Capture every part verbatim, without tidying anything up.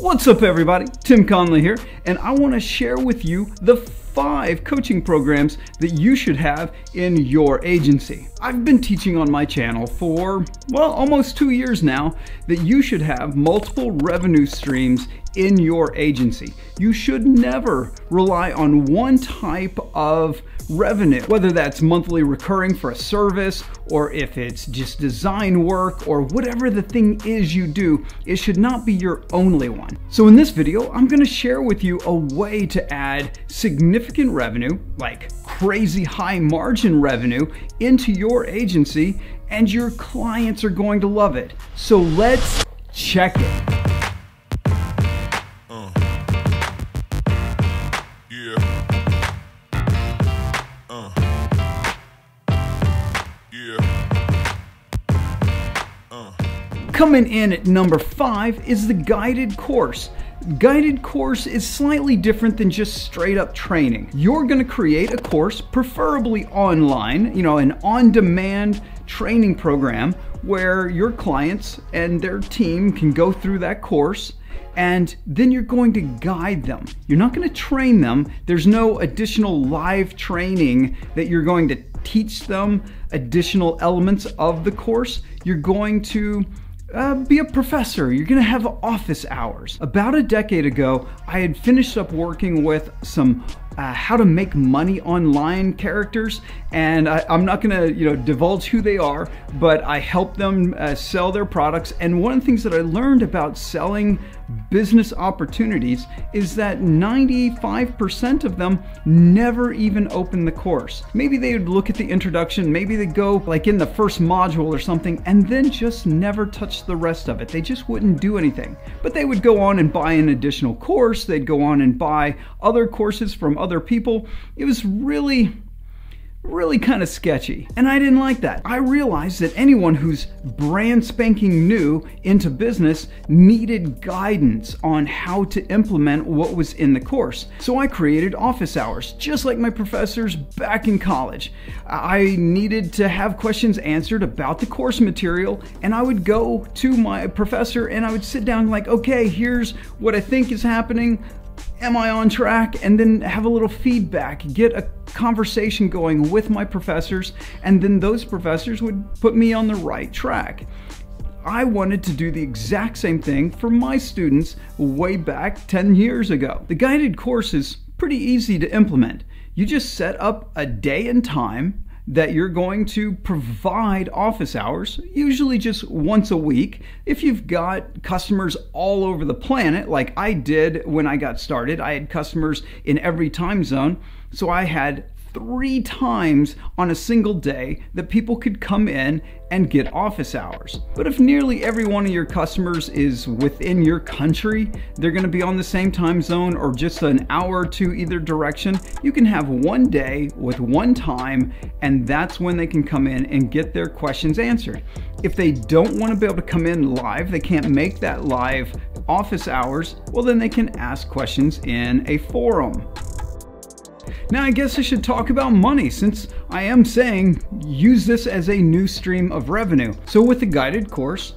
What's up everybody, Tim Conley here, and I want to share with you the five coaching programs that you should have in your agency. I've been teaching on my channel for, well, almost two years now that you should have multiple revenue streams in your agency. You should never rely on one type of revenue, whether that's monthly recurring for a service or if it's just design work or whatever the thing is you do, it should not be your only one. So in this video, I'm going to share with you a way to add significant revenue, like crazy high margin revenue, into your agency, and your clients are going to love it. So let's check it. Coming in at number five is the guided course. Guided course is slightly different than just straight up training. You're going to create a course, preferably online, you know, an on-demand training program where your clients and their team can go through that course, and then you're going to guide them. You're not going to train them. There's no additional live training that you're going to teach them additional elements of the course. You're going to Uh, be a professor. You're going to have office hours. About a decade ago, I had finished up working with some uh, how to make money online characters, and I, I'm not going to, you know, divulge who they are, but I helped them uh, sell their products. And one of the things that I learned about selling business opportunities is that ninety-five percent of them never even open the course. Maybe they would look at the introduction, maybe they go like in the first module or something, and then just never touch the rest of it. They just wouldn't do anything. But they would go on and buy an additional course, they'd go on and buy other courses from other people. It was really really kind of sketchy, and I didn't like that. I realized that anyone who's brand spanking new into business needed guidance on how to implement what was in the course. So I created office hours, just like my professors back in college. I needed to have questions answered about the course material, and I would go to my professor and I would sit down like, okay, here's what I think is happening. Am I on track? And then have a little feedback, get a conversation going with my professors, and then those professors would put me on the right track. I wanted to do the exact same thing for my students way back ten years ago. The guided course is pretty easy to implement. You just set up a day and time that you're going to provide office hours, usually just once a week. If you've got customers all over the planet, like I did when I got started, I had customers in every time zone, so I had three times on a single day that people could come in and get office hours. But if nearly every one of your customers is within your country, they're going to be on the same time zone or just an hour or two either direction, you can have one day with one time, and that's when they can come in and get their questions answered. If they don't want to be able to come in live, they can't make that live office hours, well then they can ask questions in a forum. Now I guess I should talk about money, since I am saying use this as a new stream of revenue. So with the guided course,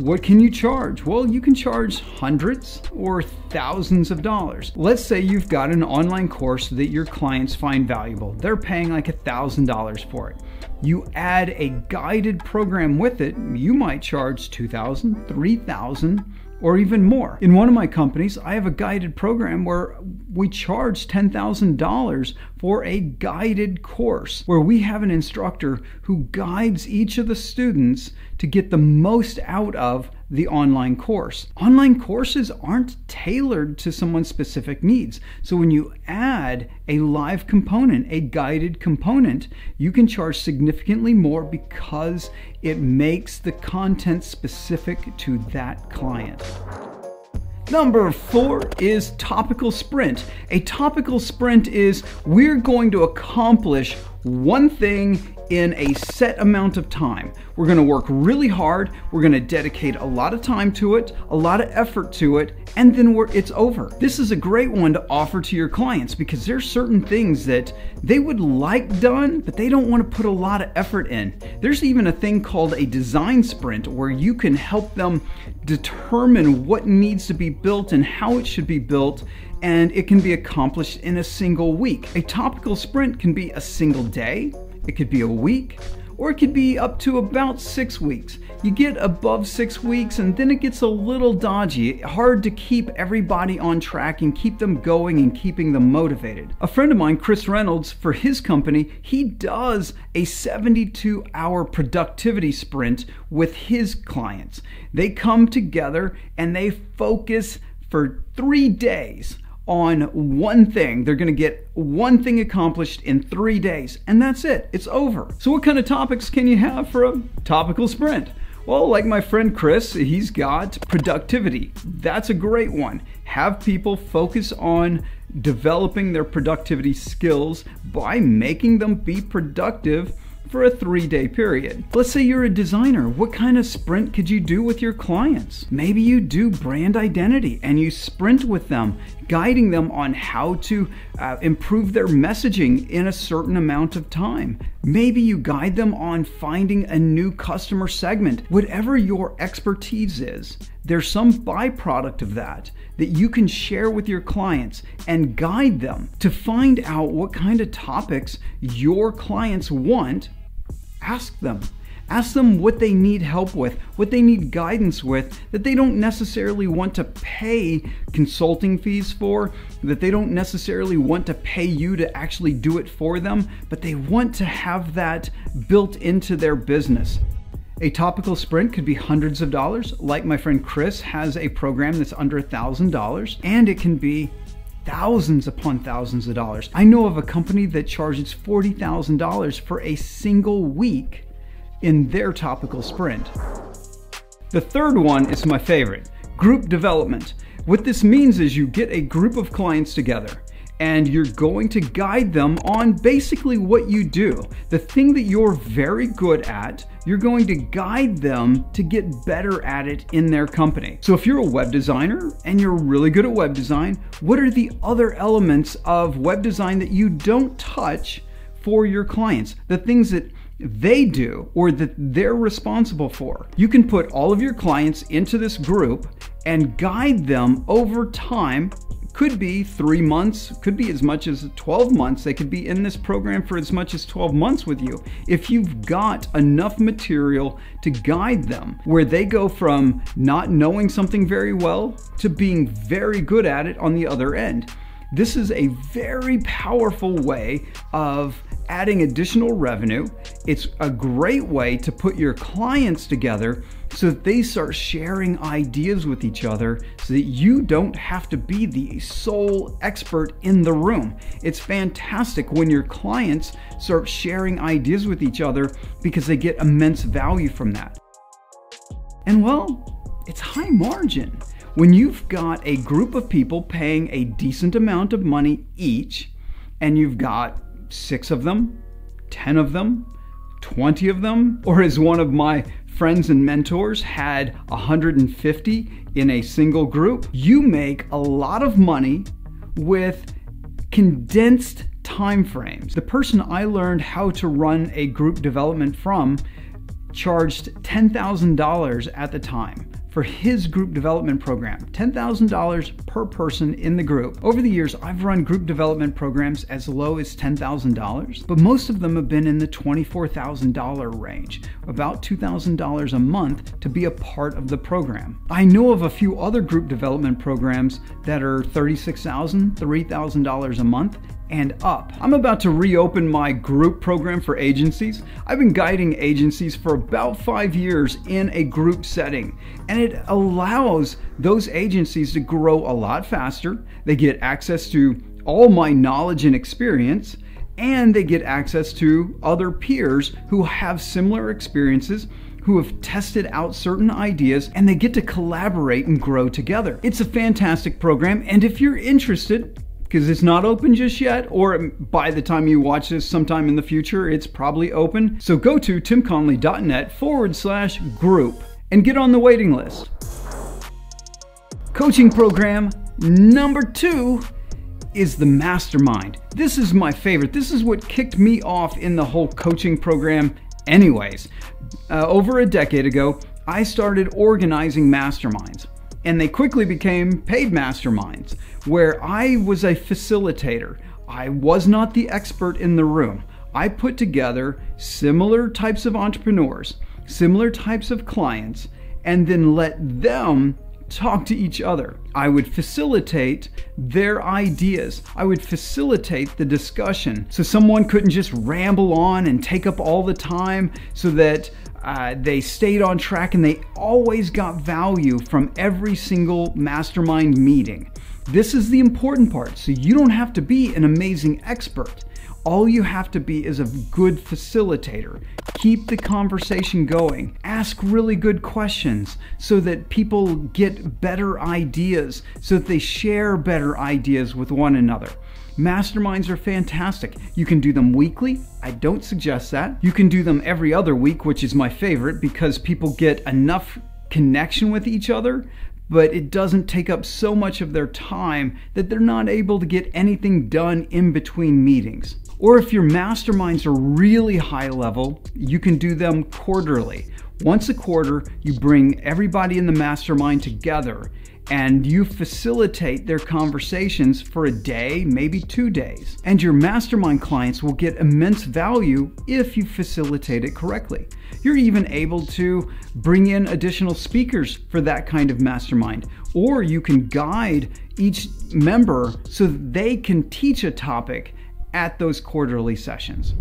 what can you charge? Well, you can charge hundreds or thousands of dollars. Let's say you've got an online course that your clients find valuable. They're paying like a thousand dollars for it. You add a guided program with it, you might charge two thousand dollars, three thousand dollars, or even more. In one of my companies, I have a guided program where we charge ten thousand dollars for a guided course, where we have an instructor who guides each of the students to get the most out of the online course. Online courses aren't tailored to someone's specific needs. So when you add a live component, a guided component, you can charge significantly more because it makes the content specific to that client. Number four is topical sprint. A topical sprint is we're going to accomplish one thing in a set amount of time. We're gonna work really hard, we're gonna dedicate a lot of time to it, a lot of effort to it, and then we're, it's over. This is a great one to offer to your clients because there's certain things that they would like done, but they don't wanna put a lot of effort in. There's even a thing called a design sprint where you can help them determine what needs to be built and how it should be built, and it can be accomplished in a single week. A topical sprint can be a single day, it could be a week, or it could be up to about six weeks. You get above six weeks and then it gets a little dodgy, hard to keep everybody on track and keep them going and keeping them motivated. A friend of mine, Chris Reynolds, for his company, he does a seventy-two hour productivity sprint with his clients. They come together and they focus for three days on one thing. They're gonna get one thing accomplished in three days, and that's it, it's over. So what kind of topics can you have for a topical sprint? Well, like my friend Chris, he's got productivity. That's a great one. Have people focus on developing their productivity skills by making them be productive for a three-day period. Let's say you're a designer. What kind of sprint could you do with your clients? Maybe you do brand identity and you sprint with them, guiding them on how to uh, improve their messaging in a certain amount of time. Maybe you guide them on finding a new customer segment. Whatever your expertise is, there's some byproduct of that that you can share with your clients and guide them to find out what kind of topics your clients want. Ask them. Ask them what they need help with, what they need guidance with, that they don't necessarily want to pay consulting fees for, that they don't necessarily want to pay you to actually do it for them, but they want to have that built into their business. A topical sprint could be hundreds of dollars, like my friend Chris has a program that's under a thousand dollars, and it can be thousands upon thousands of dollars. I know of a company that charges forty thousand dollars for a single week in their topical sprint. The third one is my favorite, group development. What this means is you get a group of clients together and you're going to guide them on basically what you do. The thing that you're very good at, you're going to guide them to get better at it in their company. So if you're a web designer and you're really good at web design, what are the other elements of web design that you don't touch for your clients? The things that they do or that they're responsible for. You can put all of your clients into this group and guide them over time. Could be three months, could be as much as twelve months. They could be in this program for as much as twelve months with you. If you've got enough material to guide them, where they go from not knowing something very well to being very good at it on the other end. This is a very powerful way of adding additional revenue. It's a great way to put your clients together so that they start sharing ideas with each other so that you don't have to be the sole expert in the room. It's fantastic when your clients start sharing ideas with each other because they get immense value from that. And well, it's high margin. When you've got a group of people paying a decent amount of money each, and you've got six of them, ten of them, twenty of them, or as one of my friends and mentors had one hundred fifty in a single group, you make a lot of money with condensed time frames. The person I learned how to run a group development from charged ten thousand dollars at the time for his group development program, ten thousand dollars per person in the group. Over the years, I've run group development programs as low as ten thousand dollars, but most of them have been in the twenty-four thousand dollar range, about two thousand dollars a month to be a part of the program. I know of a few other group development programs that are thirty-six thousand dollars, three thousand dollars a month, and up. I'm about to reopen my group program for agencies. I've been guiding agencies for about five years in a group setting, and it allows those agencies to grow a lot faster. They get access to all my knowledge and experience, and they get access to other peers who have similar experiences, who have tested out certain ideas, and they get to collaborate and grow together. It's a fantastic program, and if you're interested, because it's not open just yet, or by the time you watch this sometime in the future, it's probably open. So go to timconley.net forward slash group and get on the waiting list. Coaching program number two is the mastermind. This is my favorite. This is what kicked me off in the whole coaching program anyways. Uh, over a decade ago, I started organizing masterminds, and they quickly became paid masterminds where I was a facilitator. I was not the expert in the room. I put together similar types of entrepreneurs, similar types of clients, and then let them talk to each other. I would facilitate their ideas. I would facilitate the discussion. So someone couldn't just ramble on and take up all the time, so that uh, they stayed on track and they always got value from every single mastermind meeting. This is the important part. So you don't have to be an amazing expert. All you have to be is a good facilitator. Keep the conversation going. Ask really good questions so that people get better ideas, so that they share better ideas with one another. Masterminds are fantastic. You can do them weekly. I don't suggest that. You can do them every other week, which is my favorite, because people get enough connection with each other, but it doesn't take up so much of their time that they're not able to get anything done in between meetings. Or if your masterminds are really high level, you can do them quarterly. Once a quarter, you bring everybody in the mastermind together and you facilitate their conversations for a day, maybe two days. And your mastermind clients will get immense value if you facilitate it correctly. You're even able to bring in additional speakers for that kind of mastermind, or you can guide each member so that they can teach a topic at those quarterly sessions.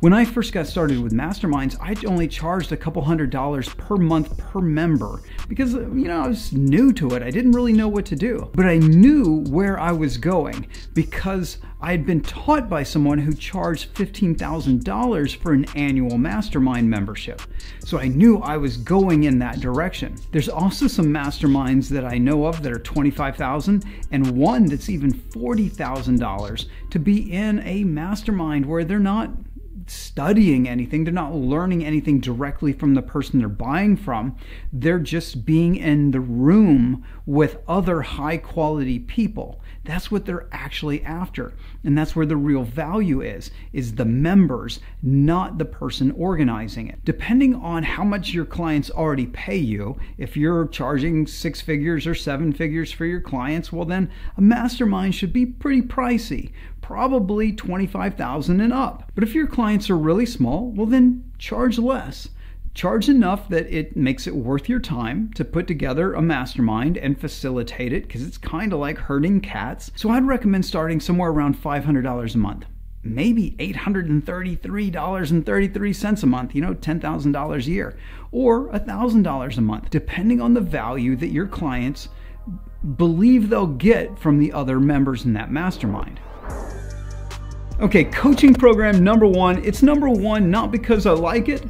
When I first got started with masterminds, I only charged a couple hundred dollars per month per member because, you know, I was new to it. I didn't really know what to do, but I knew where I was going because I had been taught by someone who charged fifteen thousand dollars for an annual mastermind membership. So I knew I was going in that direction. There's also some masterminds that I know of that are twenty-five thousand dollars and one that's even forty thousand dollars to be in a mastermind where they're not studying anything. They're not learning anything directly from the person they're buying from. They're just being in the room with other high quality people. That's what they're actually after. And that's where the real value is, is the members, not the person organizing it. Depending on how much your clients already pay you, if you're charging six figures or seven figures for your clients, well then a mastermind should be pretty pricey, probably twenty-five thousand dollars and up. But if your clients are really small, well then charge less. Charge enough that it makes it worth your time to put together a mastermind and facilitate it, because it's kind of like herding cats. So I'd recommend starting somewhere around five hundred dollars a month, maybe eight hundred thirty-three dollars and thirty-three cents a month, you know, ten thousand dollars a year, or one thousand dollars a month, depending on the value that your clients believe they'll get from the other members in that mastermind. Okay, coaching program number one. It's number one not because I like it,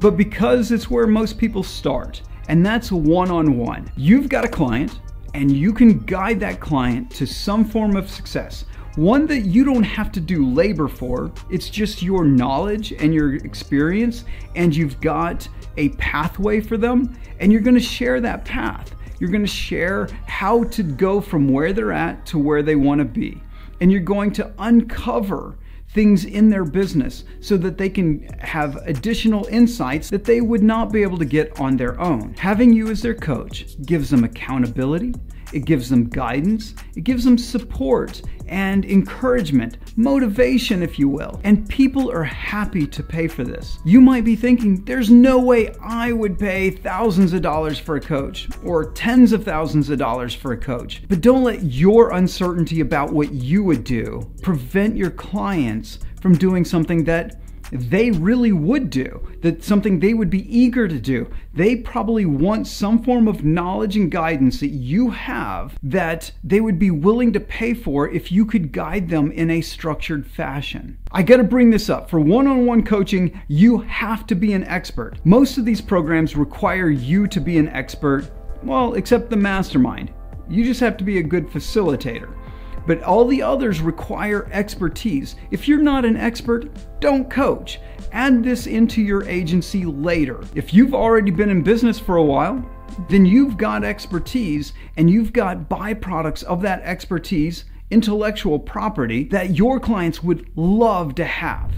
but because it's where most people start, and that's one-on-one. You've got a client, and you can guide that client to some form of success, one that you don't have to do labor for. It's just your knowledge and your experience, and you've got a pathway for them, and you're gonna share that path. You're gonna share how to go from where they're at to where they wanna be. And you're going to uncover things in their business so that they can have additional insights that they would not be able to get on their own. Having you as their coach gives them accountability, it gives them guidance, it gives them support and encouragement, motivation, if you will. And people are happy to pay for this. You might be thinking, there's no way I would pay thousands of dollars for a coach or tens of thousands of dollars for a coach. But don't let your uncertainty about what you would do prevent your clients from doing something that they really would do, that something they would be eager to do. They probably want some form of knowledge and guidance that you have that they would be willing to pay for if you could guide them in a structured fashion. I gotta bring this up. For one-on-one coaching, you have to be an expert. Most of these programs require you to be an expert, well, except the mastermind. You just have to be a good facilitator. but all the others require expertise. If you're not an expert, don't coach. Add this into your agency later. If you've already been in business for a while, then you've got expertise and you've got byproducts of that expertise, intellectual property that your clients would love to have.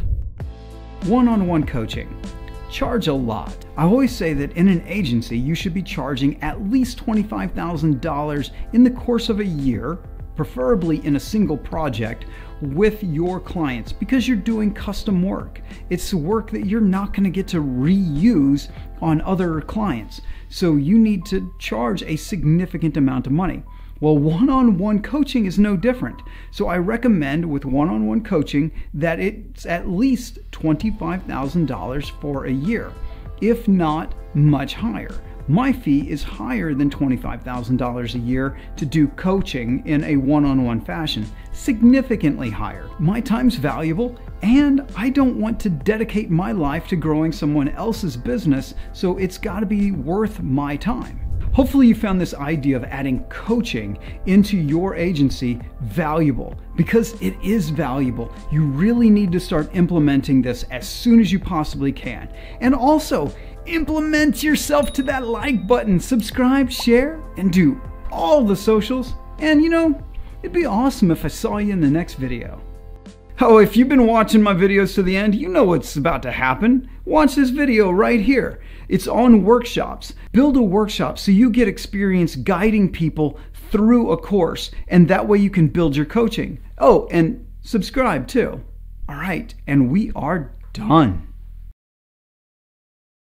One-on-one coaching. Charge a lot. I always say that in an agency, you should be charging at least twenty-five thousand dollars in the course of a year, preferably in a single project, with your clients, because you're doing custom work. It's work that you're not going to get to reuse on other clients. So you need to charge a significant amount of money. Well, one-on-one coaching is no different. So I recommend with one-on-one coaching that it's at least twenty-five thousand dollars for a year, if not much higher. My fee is higher than twenty-five thousand dollars a year to do coaching in a one-on-one fashion, significantly higher. My time's valuable, and I don't want to dedicate my life to growing someone else's business, so it's got to be worth my time. Hopefully you found this idea of adding coaching into your agency valuable, because it is valuable. You really need to start implementing this as soon as you possibly can. And also, implement yourself to that like button, subscribe, share, and do all the socials. And you know, it'd be awesome if I saw you in the next video. Oh, if you've been watching my videos to the end, you know what's about to happen. Watch this video right here. It's on workshops. Build a workshop so you get experience guiding people through a course, and that way you can build your coaching. Oh, and subscribe too. All right, and we are done.